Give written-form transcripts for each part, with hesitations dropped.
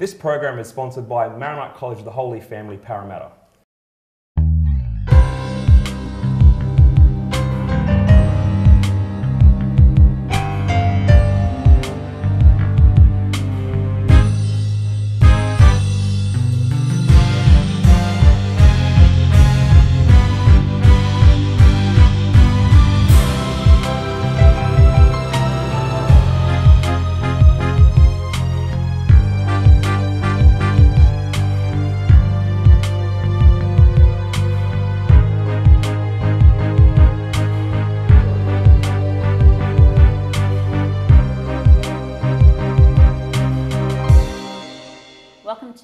This program is sponsored by Maronite College of the Holy Family, Parramatta.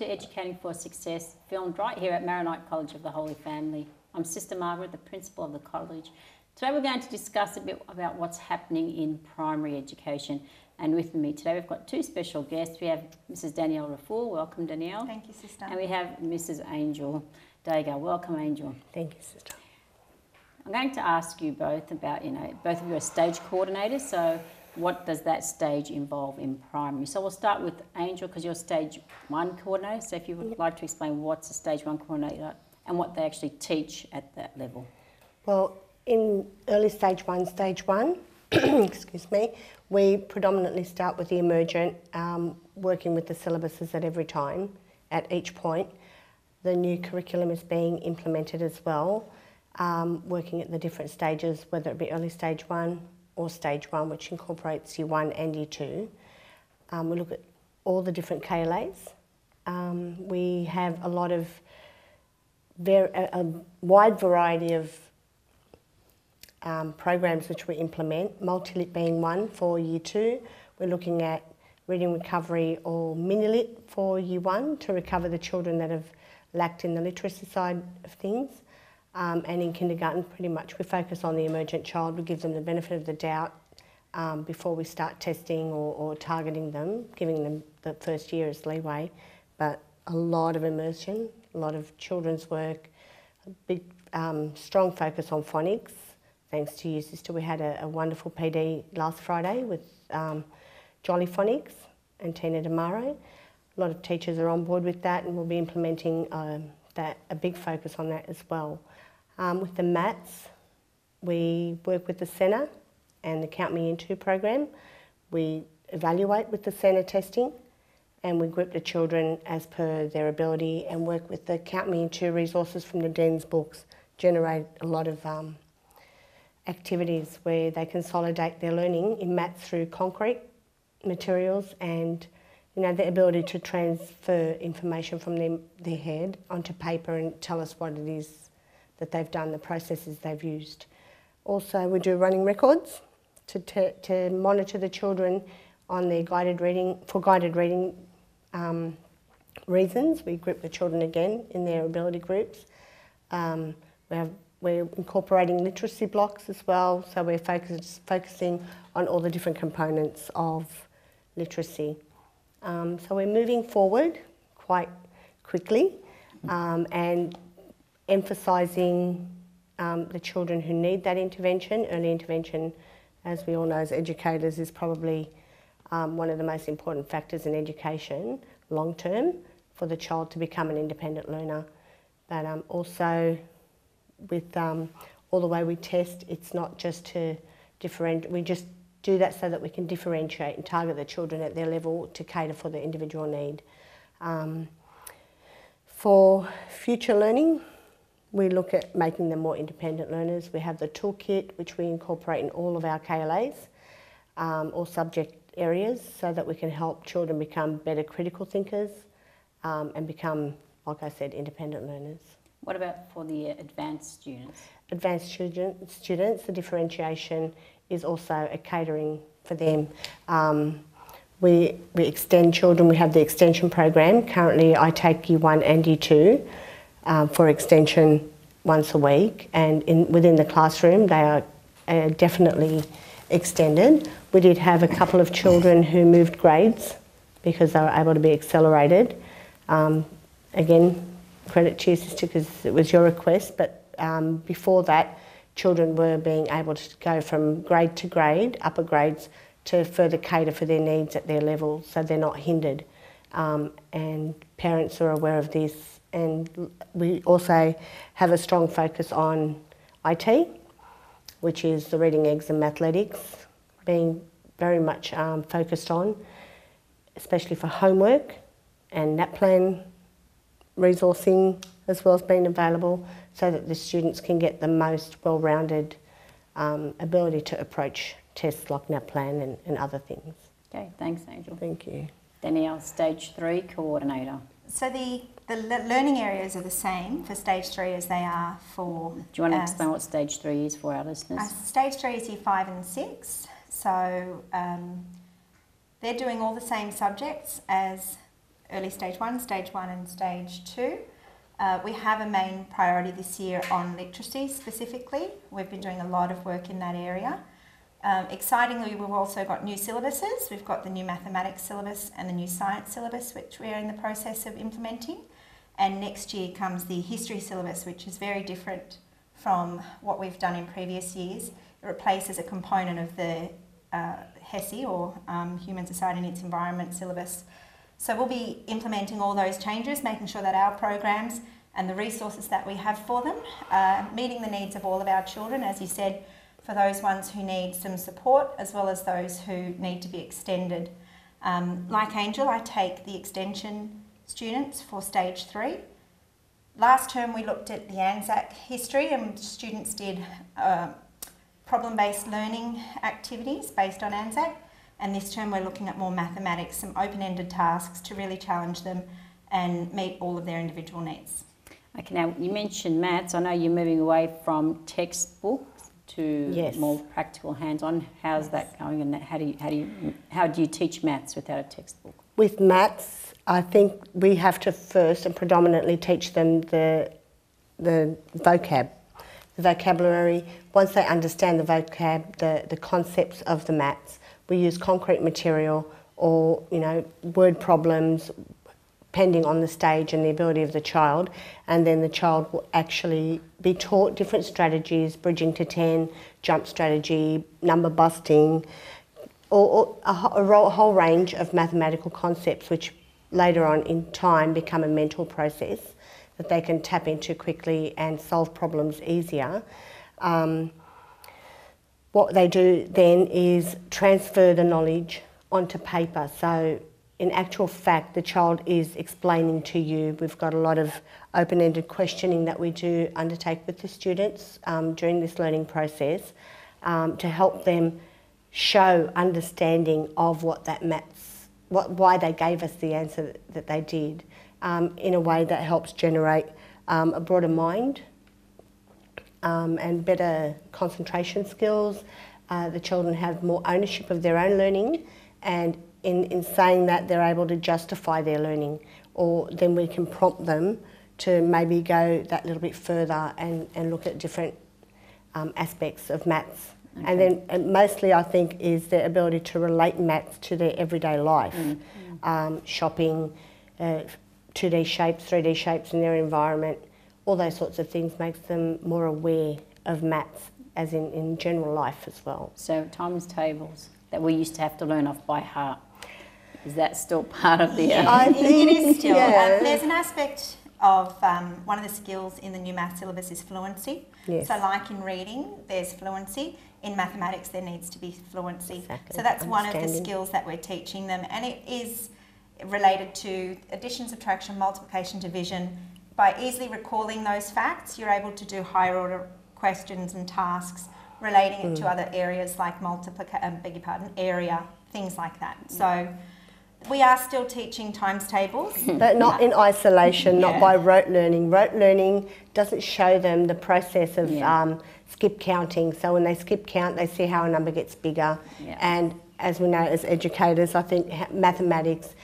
Educating for Success, filmed right here at Maronite College of the Holy Family. I'm Sister Margaret, the principal of the college. Today we're going to discuss a bit about what's happening in primary education, and with me today we've got two special guests. We have Mrs. Danielle Raffoul. Welcome, Danielle. Thank you, Sister. And we have Mrs. Angel Dagher. Welcome, Angel. Thank you, Sister. I'm going to ask you both about, both of you are stage coordinators, so what does that stage involve in primary? So we'll start with Angel, because you're stage one coordinator. So if you would like to explain what's a stage one coordinator and what they actually teach at that level. Well, in early stage one, excuse me, we predominantly start with the emergent, working with the syllabuses at each point. The new curriculum is being implemented as well, working at the different stages, whether it be early stage one, or stage one, which incorporates year one and year two. We look at all the different KLAs. We have a lot of, a wide variety of programs which we implement, multi-lit being one for year two. We're looking at reading recovery or mini-lit for year one to recover the children that have lacked in the literacy side of things. And in kindergarten, pretty much, we focus on the emergent child. We give them the benefit of the doubt before we start testing or targeting them, giving them the first year as leeway. But a lot of immersion, a lot of children's work, a big, strong focus on phonics. Thanks to you, Sister, we had a wonderful PD last Friday with Jolly Phonics and Tina DiMaro. A lot of teachers are on board with that, and we'll be implementing a big focus on that as well. With the maths, we work with the centre and the Count Me Into program. We evaluate with the centre testing, and we group the children as per their ability and work with the Count Me Into resources from the DENS books, generate a lot of activities where they consolidate their learning in maths through concrete materials and the ability to transfer information from their head onto paper and tell us what it is that they've done, the processes they've used. Also, we do running records to monitor the children on their guided reading reasons. We group the children again in their ability groups. We're incorporating literacy blocks as well, so we're focusing on all the different components of literacy. So we're moving forward quite quickly and emphasising the children who need that intervention. Early intervention, as we all know as educators, is probably one of the most important factors in education long term for the child to become an independent learner. But also with all the way we test, it's not just to differentiate, we just do that so that we can differentiate and target the children at their level to cater for their individual need. For future learning, we look at making them more independent learners. We have the toolkit, which we incorporate in all of our KLAs, or subject areas, so that we can help children become better critical thinkers and become, like I said, independent learners. What about for the advanced students? Advanced students, the differentiation is also a catering for them. We extend children, we have the extension program. Currently I take year one and year two for extension once a week, and within the classroom they are definitely extended. We did have a couple of children who moved grades because they were able to be accelerated. Again, credit to you, Sister, because it was your request, but before that, children were being able to go from grade to grade, upper grades, to further cater for their needs at their level, so they're not hindered and parents are aware of this. And we also have a strong focus on IT, which is the Reading Eggs and Mathletics, being very much focused on, especially for homework and NAPLAN resourcing, as well as being available so that the students can get the most well-rounded ability to approach tests like NAPLAN and other things. Okay, thanks Angel. Thank you. Danielle, Stage 3 coordinator. So the learning areas are the same for Stage 3 as they are for... Do you want to explain what Stage 3 is for our listeners? Stage 3 is year 5 and 6. So they're doing all the same subjects as early Stage 1 and Stage 2. We have a main priority this year on literacy specifically. We've been doing a lot of work in that area. Excitingly, we've also got new syllabuses. We've got the new mathematics syllabus and the new science syllabus, which we're in the process of implementing. And next year comes the history syllabus, which is very different from what we've done in previous years. It replaces a component of the HESI, or Human Society and Its Environment syllabus. So we'll be implementing all those changes, making sure that our programs and the resources that we have for them are meeting the needs of all of our children, as you said, for those ones who need some support as well as those who need to be extended. Like Angel, I take the extension students for Stage 3. Last term we looked at the ANZAC history, and students did problem-based learning activities based on ANZAC. And this term we're looking at more mathematics, some open-ended tasks to really challenge them and meet all of their individual needs. Okay, now you mentioned maths. I know you're moving away from textbooks to more practical hands-on. How's that going, and how do you teach maths without a textbook? With maths, I think we have to first and predominantly teach them the vocab, the vocabulary. Once they understand the vocab, the concepts of the maths, we use concrete material or, you know, word problems, depending on the stage and the ability of the child, and then the child will actually be taught different strategies, bridging to 10, jump strategy, number busting, or a whole range of mathematical concepts which later on in time become a mental process that they can tap into quickly and solve problems easier. What they do then is transfer the knowledge onto paper. So in actual fact, the child is explaining to you. We've got a lot of open-ended questioning that we do undertake with the students during this learning process to help them show understanding of what that maths, why they gave us the answer that they did, in a way that helps generate a broader mind and better concentration skills. The children have more ownership of their own learning, and in saying that, they're able to justify their learning, or then we can prompt them to maybe go that little bit further and look at different aspects of maths. Okay. And then mostly I think is their ability to relate maths to their everyday life, shopping, 2D shapes, 3D shapes in their environment. All those sorts of things makes them more aware of maths as in general life as well. So times tables that we used to have to learn off by heart, is that still part of the... I think it is still. Yeah. There's an aspect of one of the skills in the new maths syllabus is fluency. Yes. So like in reading, there's fluency. In mathematics, there needs to be fluency. Exactly. So that's one of the skills that we're teaching them. And it is related to addition, subtraction, multiplication, division. By easily recalling those facts, you're able to do higher order questions and tasks relating it to other areas like area, things like that. So we are still teaching times tables. But not in isolation, not by rote learning. Rote learning doesn't show them the process of skip counting. So when they skip count, they see how a number gets bigger. Yeah. And as we know as educators, I think mathematics,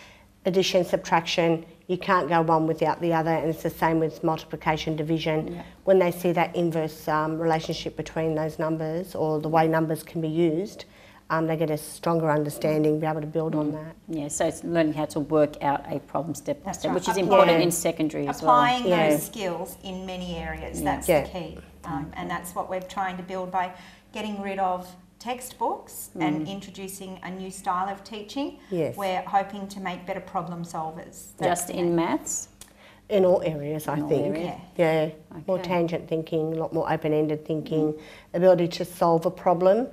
addition, subtraction, you can't go one without the other, and it's the same with multiplication, division. Yeah. When they see that inverse relationship between those numbers, or the way numbers can be used, they get a stronger understanding, be able to build on that. Yeah, so it's learning how to work out a problem step by step, which is important in secondary as well. Applying those skills in many areas, that's the key. And that's what we're trying to build by getting rid of textbooks and introducing a new style of teaching. Yes. We're hoping to make better problem solvers. Just in maths? In all areas, I think. Yeah. Okay. More tangent thinking, a lot more open-ended thinking, ability to solve a problem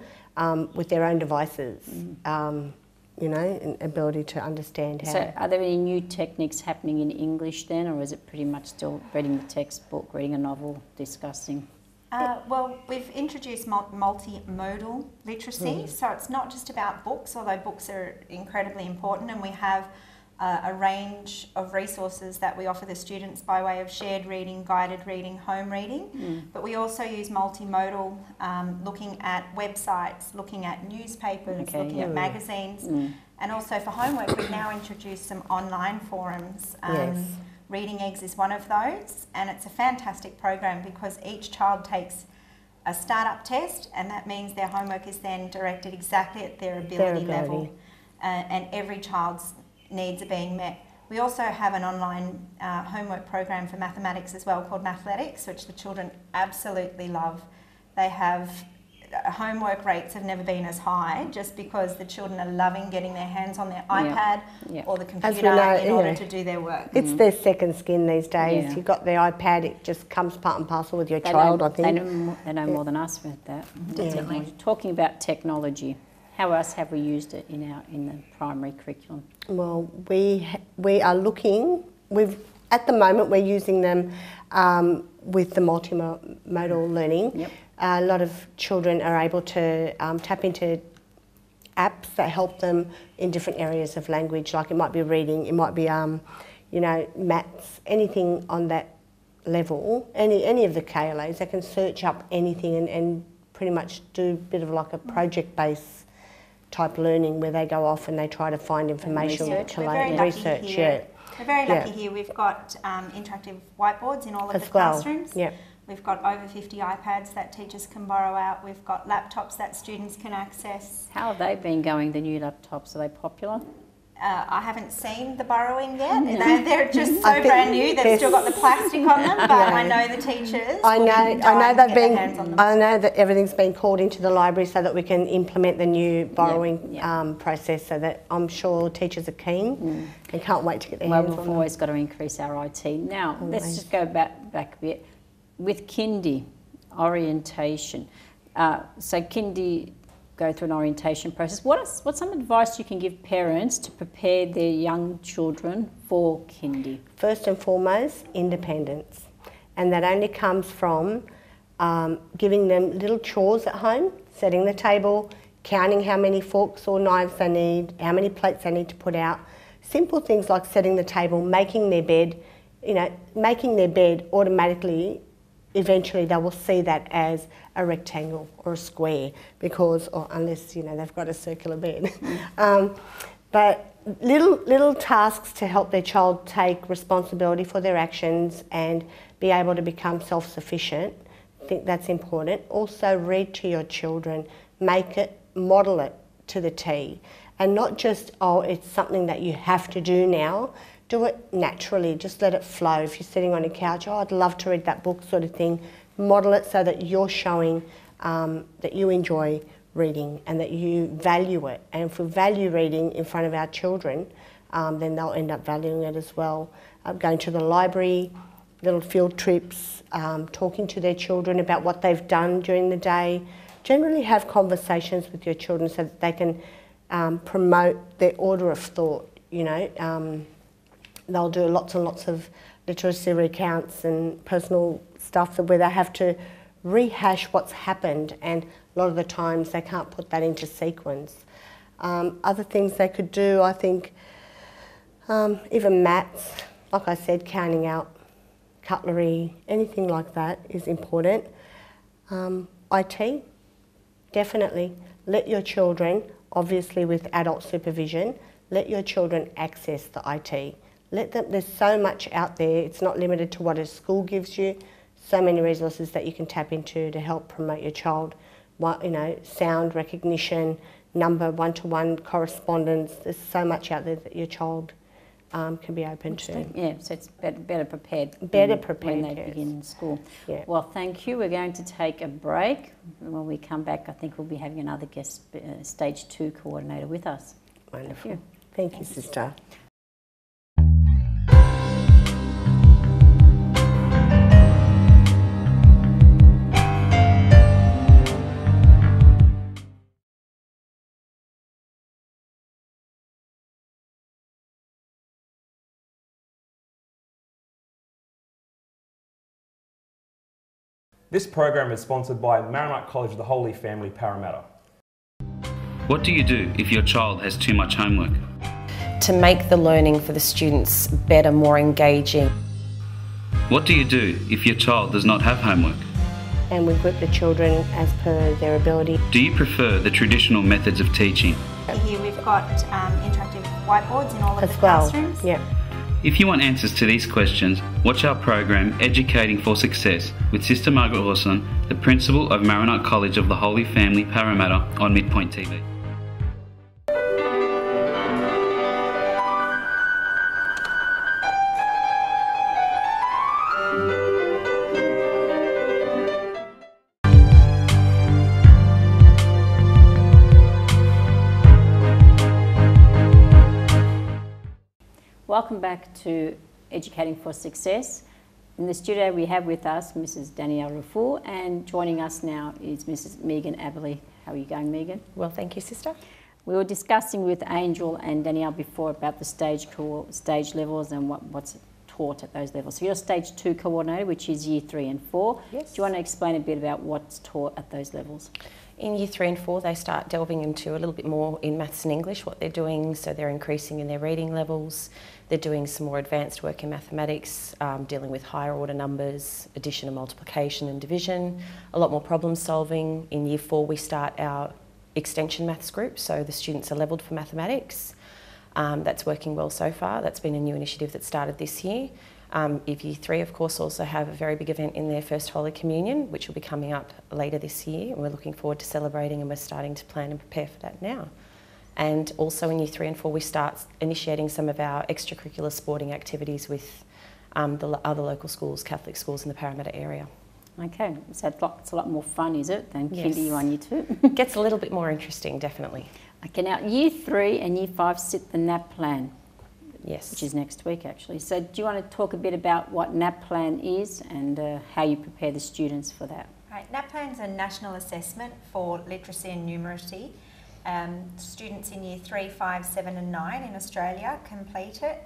with their own devices, you know, and ability to understand how. So are there any new techniques happening in English then, or is it pretty much still reading the textbook, reading a novel, discussing? Well, we've introduced multimodal literacy, so it's not just about books, although books are incredibly important, and we have a range of resources that we offer the students by way of shared reading, guided reading, home reading, but we also use multimodal, looking at websites, looking at newspapers, looking at magazines, and also for homework we've now introduced some online forums. Reading Eggs is one of those, and it's a fantastic program because each child takes a start-up test, and that means their homework is then directed exactly at their ability level, and every child's needs are being met. We also have an online homework program for mathematics as well called Mathletics, which the children absolutely love. They have homework rates have never been as high just because the children are loving getting their hands on their iPad or the computer in order to do their work. It's their second skin these days. You've got the iPad, it just comes part and parcel with your child, I think. They know more than us about that. Talking about technology, how else have we used it in the primary curriculum? Well, we are looking, at the moment we're using them with the multimodal learning. A lot of children are able to tap into apps that help them in different areas of language, like it might be reading, it might be, you know, maths, anything on that level, any of the KLAs, they can search up anything and pretty much do a bit of like a project-based type learning where they go off and they try to find information. We're very lucky here. We've got interactive whiteboards in all of the classrooms. We've got over 50 iPads that teachers can borrow out. We've got laptops that students can access. How have they been going, the new laptops? Are they popular? I haven't seen the borrowing yet. They're just so brand new. They've still got the plastic on them, but I know the teachers. I know that everything's been called into the library so that we can implement the new borrowing process. So that I'm sure teachers are keen and can't wait to get their hands on them. Well, we've always got to increase our IT. Now let's just go back a bit. With kindy orientation, so kindy go through an orientation process. What's some advice you can give parents to prepare their young children for kindy? First and foremost, independence, and that only comes from giving them little chores at home, setting the table, counting how many forks or knives they need, how many plates they need to put out. Simple things like setting the table, making their bed. You know, making their bed automatically. Eventually they will see that as a rectangle or a square because, or unless, you know, they've got a circular bed. But little tasks to help their child take responsibility for their actions and be able to become self-sufficient. I think that's important. Also read to your children, model it to the T, and not just, oh, it's something that you have to do now. Do it naturally, just let it flow. If you're sitting on a couch, oh, I'd love to read that book sort of thing, model it so that you're showing that you enjoy reading and that you value it. And if we value reading in front of our children, then they'll end up valuing it as well. Going to the library, little field trips, talking to their children about what they've done during the day. Generally have conversations with your children so that they can promote their order of thought, you know. They'll do lots and lots of literacy recounts and personal stuff where they have to rehash what's happened, and a lot of the times they can't put that into sequence. Other things they could do, I think, even maths, like I said, counting out cutlery, anything like that is important. IT, definitely. Let your children, obviously with adult supervision, let your children access the IT. There's so much out there, it's not limited to what a school gives you, so many resources that you can tap into to help promote your child, you know, sound recognition, number one-to-one correspondence. There's so much out there that your child can be open to. Yeah, so it's better prepared. Better prepared when they begin school. Yeah. Well, thank you. We're going to take a break. When we come back, I think we'll be having another guest Stage 2 coordinator with us. Wonderful. Thank you, sister. This program is sponsored by Maronite College of the Holy Family, Parramatta. What do you do if your child has too much homework? To make the learning for the students better, more engaging. What do you do if your child does not have homework? And we group the children as per their ability. Do you prefer the traditional methods of teaching? Here we've got interactive whiteboards in all of the classrooms. Yeah. If you want answers to these questions, watch our program Educating for Success with Sister Margaret Ghosn, the Principal of Maronite College of the Holy Family, Parramatta, on Midpoint TV. Welcome back to Educating for Success. In the studio we have with us Mrs. Danielle Raffoul, and joining us now is Mrs. Megan Aberley. How are you going, Megan? Well, thank you, sister. We were discussing with Angel and Danielle before about the stage levels and what's taught at those levels. So you're Stage 2 coordinator, which is Year 3 and 4. Yes. Do you want to explain a bit about what's taught at those levels? In Year 3 and 4, they start delving into a little bit more in maths and English, what they're doing, so they're increasing in their reading levels. They're doing some more advanced work in mathematics, dealing with higher order numbers, addition and multiplication and division, a lot more problem solving. In Year 4, we start our extension maths group, so the students are levelled for mathematics. That's working well so far. That's been a new initiative that started this year. If Year 3, of course, also have a very big event in their first Holy Communion, which will be coming up later this year, and we're looking forward to celebrating, and we're starting to plan and prepare for that now. And also in Year 3 and 4, we start initiating some of our extracurricular sporting activities with the other local schools, Catholic schools in the Parramatta area. Okay, so it's a lot more fun, is it, than Kindy on Year 2? It gets a little bit more interesting, definitely. Okay, now Year 3 and Year 5 sit the NAPLAN. Yes. Which is next week, actually. So do you want to talk a bit about what NAPLAN is and how you prepare the students for that? Right. NAPLAN is a national assessment for literacy and numeracy. Students in Year 3, 5, 7 and 9 in Australia complete it.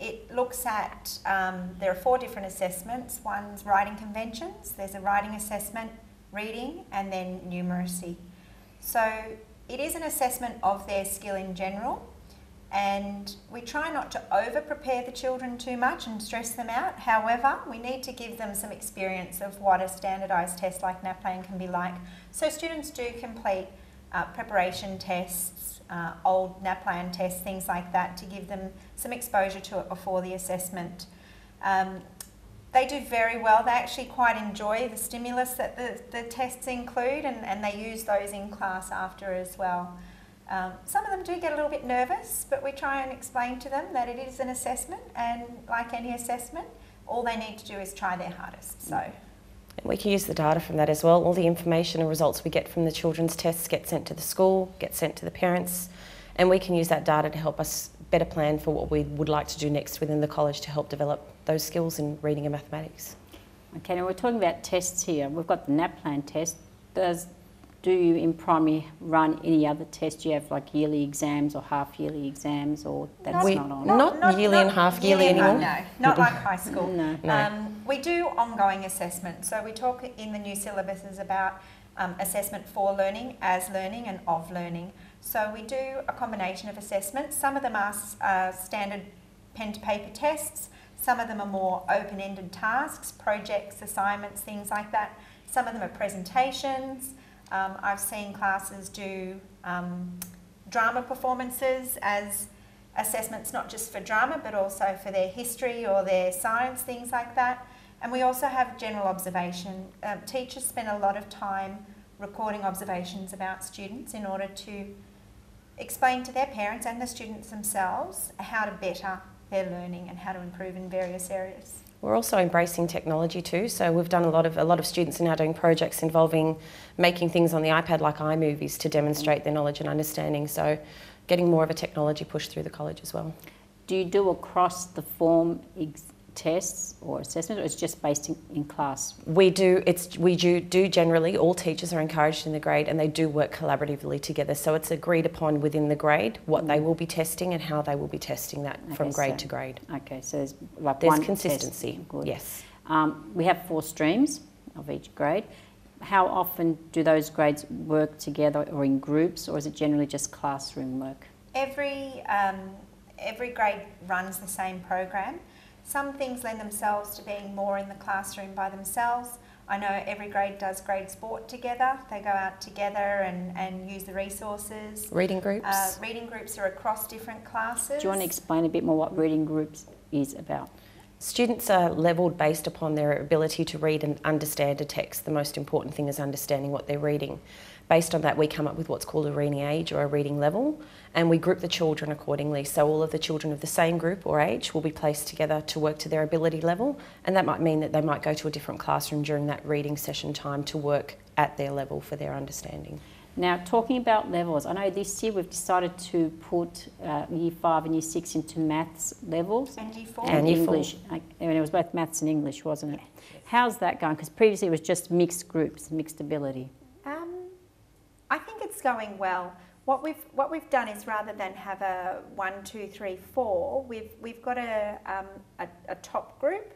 It looks at, there are 4 different assessments. One's writing conventions, there's a writing assessment, reading, and then numeracy. So it is an assessment of their skill in general. And we try not to over-prepare the children too much and stress them out. However, we need to give them some experience of what a standardised test like NAPLAN can be like. So students do complete preparation tests, old NAPLAN tests, things like that, to give them some exposure to it before the assessment. They do very well. They actually quite enjoy the stimulus that the tests include, and they use those in class after as well. Some of them do get a little bit nervous, but we try and explain to them that it is an assessment, and like any assessment, all they need to do is try their hardest. So, and we can use the data from that as well. All the information and results we get from the children's tests get sent to the school, get sent to the parents, and we can use that data to help us better plan for what we would like to do next within the college to help develop those skills in reading and mathematics. Okay, now we're talking about tests here. We've got the NAPLAN test. Do you in primary run any other tests? Do you have like yearly exams or half-yearly exams, or that's not on? Not yearly and half-yearly anymore. No, not like high school. No. We do ongoing assessment. So we talk in the new syllabuses about assessment for learning, as learning and of learning. So we do a combination of assessments. Some of them are standard pen-to-paper tests. Some of them are more open-ended tasks, projects, assignments, things like that. Some of them are presentations. I've seen classes do drama performances as assessments, not just for drama but also for their history or their science, things like that. And we also have general observation. Teachers spend a lot of time recording observations about students in order to explain to their parents and the students themselves how to better their learning and how to improve in various areas. We're also embracing technology too, so we've done a lot of students are now doing projects involving making things on the iPad like iMovies to demonstrate their knowledge and understanding, so getting more of a technology push through the college as well. Do you do across the form tests or assessment, or it's just based in class? We do generally, all teachers are encouraged in the grade and they do work collaboratively together, so it's agreed upon within the grade what they will be testing and how they will be testing that from grade to grade. Okay, so there's like there's one consistency. Good. Yes. We have 4 streams of each grade. How often do those grades work together or in groups, or is it generally just classroom work? Every grade runs the same program. Some things lend themselves to being more in the classroom by themselves. I know every grade does grade sport together. They go out together and use the resources. Reading groups? Reading groups are across different classes. Do you want to explain a bit more what reading groups is about? Students are levelled based upon their ability to read and understand a text. The most important thing is understanding what they're reading. Based on that, we come up with what's called a reading age or a reading level, and we group the children accordingly. So all of the children of the same group or age will be placed together to work to their ability level, and that might mean that they might go to a different classroom during that reading session time to work at their level for their understanding. Now, talking about levels, I know this year we've decided to put Year 5 and Year 6 into maths levels. And Year 4. And English. And it was both maths and English, wasn't it? Yes. How's that going? Because previously it was just mixed groups, mixed ability. I think it's going well. What we've done is, rather than have a 1, 2, 3, 4, we've got a top group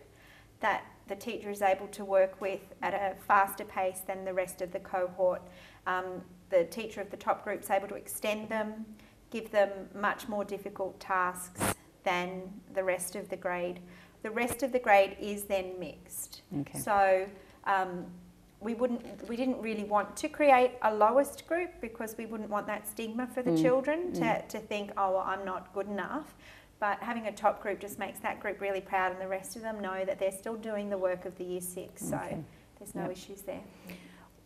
that the teacher is able to work with at a faster pace than the rest of the cohort. The teacher of the top group is able to extend them, give them much more difficult tasks than the rest of the grade. The rest of the grade is then mixed. Okay. So. We didn't really want to create a lowest group because we wouldn't want that stigma for the children to think, oh, well, I'm not good enough. But having a top group just makes that group really proud, and the rest of them know that they're still doing the work of the Year 6, so there's no issues there.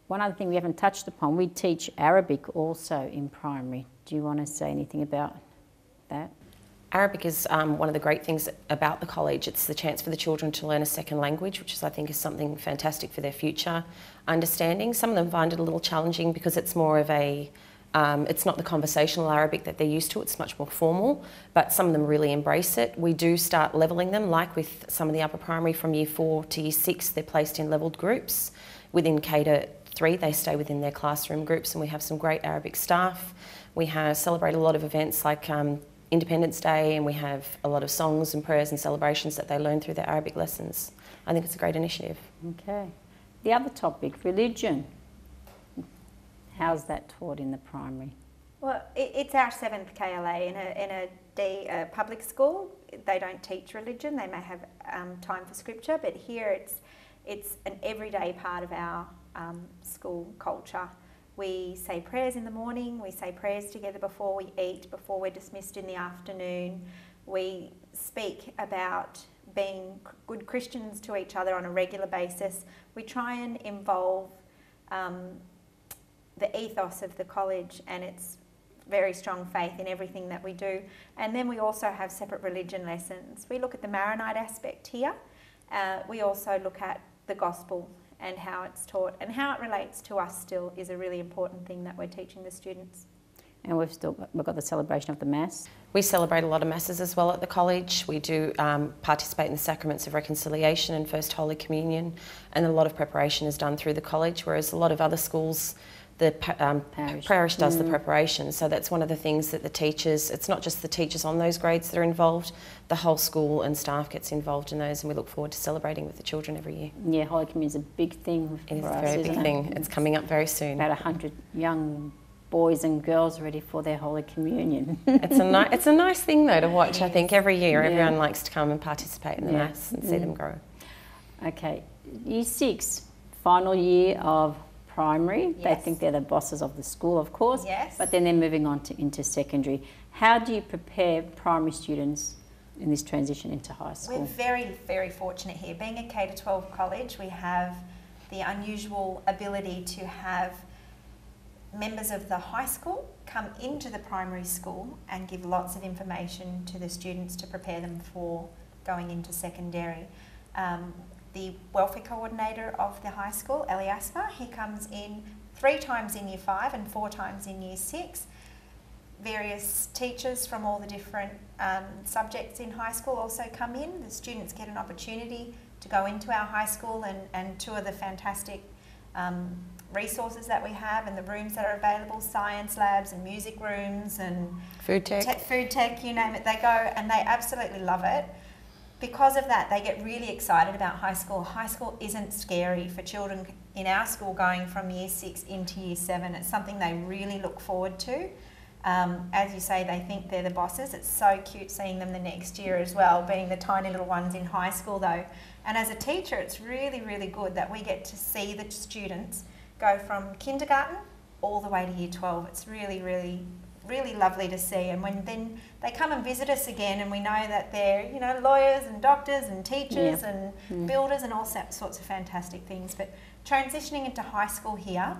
One other thing we haven't touched upon, we teach Arabic also in primary. Do you want to say anything about that? Arabic is one of the great things about the college. It's the chance for the children to learn a second language, which is, I think, is something fantastic for their future understanding. Some of them find it a little challenging because it's more of a, it's not the conversational Arabic that they're used to, it's much more formal, but some of them really embrace it. We do start levelling them, like with some of the upper primary from Year 4 to Year 6, they're placed in levelled groups. Within K to 3, they stay within their classroom groups, and we have some great Arabic staff. We have celebrate a lot of events like Independence Day, and we have a lot of songs and prayers and celebrations that they learn through their Arabic lessons. I think it's a great initiative. Okay. The other topic, religion. How's that taught in the primary? Well, it's our 7th KLA in a public school. They don't teach religion. They may have time for scripture, but here it's an everyday part of our school culture. We say prayers in the morning, we say prayers together before we eat, before we're dismissed in the afternoon. We speak about being good Christians to each other on a regular basis. We try and involve the ethos of the college and its very strong faith in everything that we do. And then we also have separate religion lessons. We look at the Maronite aspect here. We also look at the gospel and how it's taught and how it relates to us still is a really important thing that we're teaching the students. And we've got the celebration of the Mass. We celebrate a lot of Masses as well at the college. We do participate in the sacraments of reconciliation and First Holy Communion, and a lot of preparation is done through the college, whereas a lot of other schools, the parish does the preparation. So that's one of the things that the teachers, it's not just the teachers on those grades that are involved, the whole school and staff gets involved in those, and we look forward to celebrating with the children every year. Yeah, Holy Communion is a big thing for us, isn't it? It is a very big thing. It's coming up very soon. About 100 young boys and girls ready for their Holy Communion. It's a nice thing though to watch, I think, every year. Yeah. Everyone likes to come and participate in the Mass and see them grow. Okay, Year 6, final year of primary. Yes. They think they're the bosses of the school, of course, but then they're moving on into secondary. How do you prepare primary students in this transition into high school? We're very, very fortunate here. Being a K-12 college, we have the unusual ability to have members of the high school come into the primary school and give lots of information to the students to prepare them for going into secondary. The welfare coordinator of the high school, Eliasma, he comes in 3 times in year 5 and 4 times in year 6. Various teachers from all the different subjects in high school also come in. The students get an opportunity to go into our high school and tour the fantastic resources that we have and the rooms that are available, science labs and music rooms and food tech, you name it, they go and they absolutely love it. Because of that, they get really excited about high school. High school isn't scary for children in our school going from year 6 into year 7. It's something they really look forward to. As you say, they think they're the bosses. It's so cute seeing them the next year as well, being the tiny little ones in high school though. And as a teacher, it's really, really good that we get to see the students go from kindergarten all the way to year 12. It's really, really, really lovely to see. And when then they come and visit us again, and we know that they're, you know, lawyers and doctors and teachers and builders and all sorts of fantastic things. But transitioning into high school here,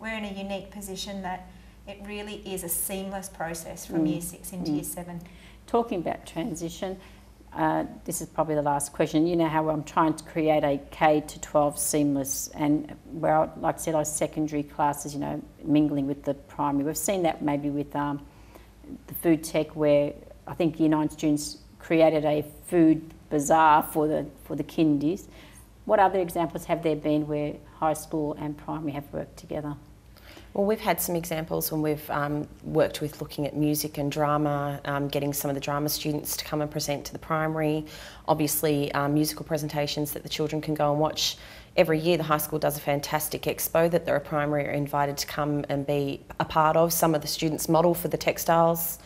we're in a unique position that it really is a seamless process from year 6 into year 7. Talking about transition, this is probably the last question. You know how I'm trying to create a K to 12 seamless, and well, like I said, our secondary classes, you know, mingling with the primary. We've seen that maybe with the food tech, where I think year 9 students created a food bazaar for the kindies. What other examples have there been where high school and primary have worked together? Well, we've had some examples when we've worked with looking at music and drama, getting some of the drama students to come and present to the primary. Obviously, musical presentations that the children can go and watch. Every year the high school does a fantastic expo that the primary are invited to come and be a part of. Some of the students model for the textiles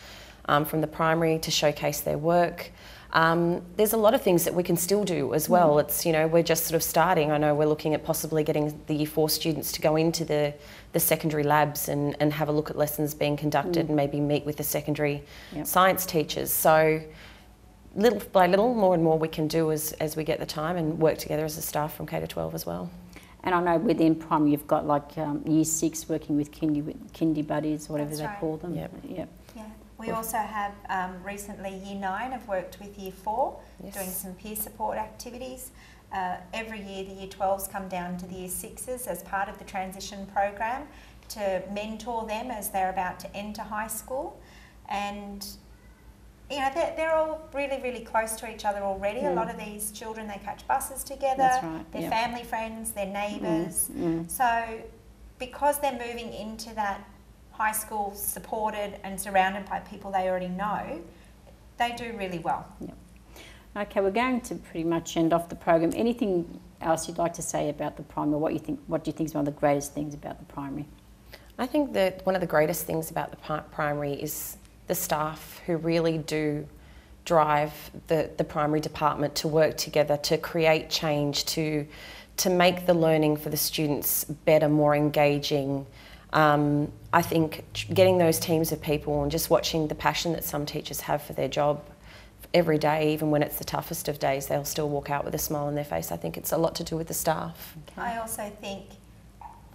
from the primary to showcase their work. There's a lot of things that we can still do as well. It's, you know, we're just sort of starting. I know we're looking at possibly getting the year 4 students to go into the secondary labs and have a look at lessons being conducted and maybe meet with the secondary science teachers. So little by little, more and more we can do as we get the time and work together as a staff from K to 12 as well. And I know within primary you've got like year 6 working with kindy buddies, whatever they call them. We also have recently year 9 have worked with year 4 doing some peer support activities. Every year the year 12s come down to the year 6s as part of the transition program to mentor them as they're about to enter high school. And you know, they're all really, really close to each other already. A lot of these children, they catch buses together, they're family friends, they're neighbours. So because they're moving into that high school supported and surrounded by people they already know, they do really well. Okay, we're going to pretty much end off the program. Anything else you'd like to say about the primary? What do you think is one of the greatest things about the primary? I think that one of the greatest things about the primary is the staff who really do drive the primary department to work together, to create change, to make the learning for the students better, more engaging. I think getting those teams of people and just watching the passion that some teachers have for their job every day, even when it's the toughest of days, they'll still walk out with a smile on their face. I think it's a lot to do with the staff. I also think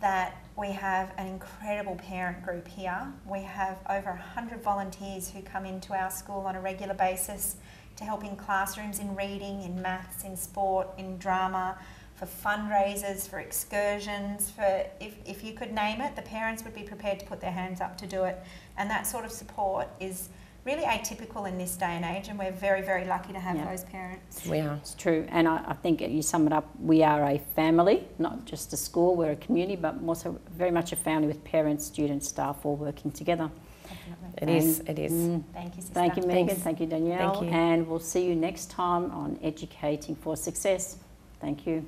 that we have an incredible parent group here. We have over 100 volunteers who come into our school on a regular basis to help in classrooms, in reading, in maths, in sport, in drama, for fundraisers, for excursions, for if you could name it, the parents would be prepared to put their hands up to do it. And that sort of support is really atypical in this day and age, and we're very, very lucky to have those parents. We are. It's true, and I think you sum it up, we are a family, not just a school, we're a community, but also very much a family with parents, students, staff all working together. Definitely. It is. Thank you, sister. Thank you, Megan. Thanks. Thank you, Danielle. Thank you. And we'll see you next time on Educating for Success. Thank you.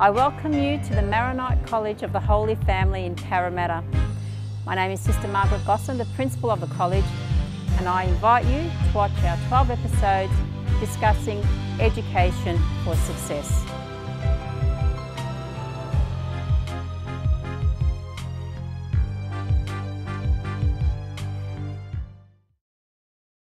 I welcome you to the Maronite College of the Holy Family in Parramatta. My name is Sister Margaret Ghosn, the principal of the college, and I invite you to watch our 12 episodes discussing education for success.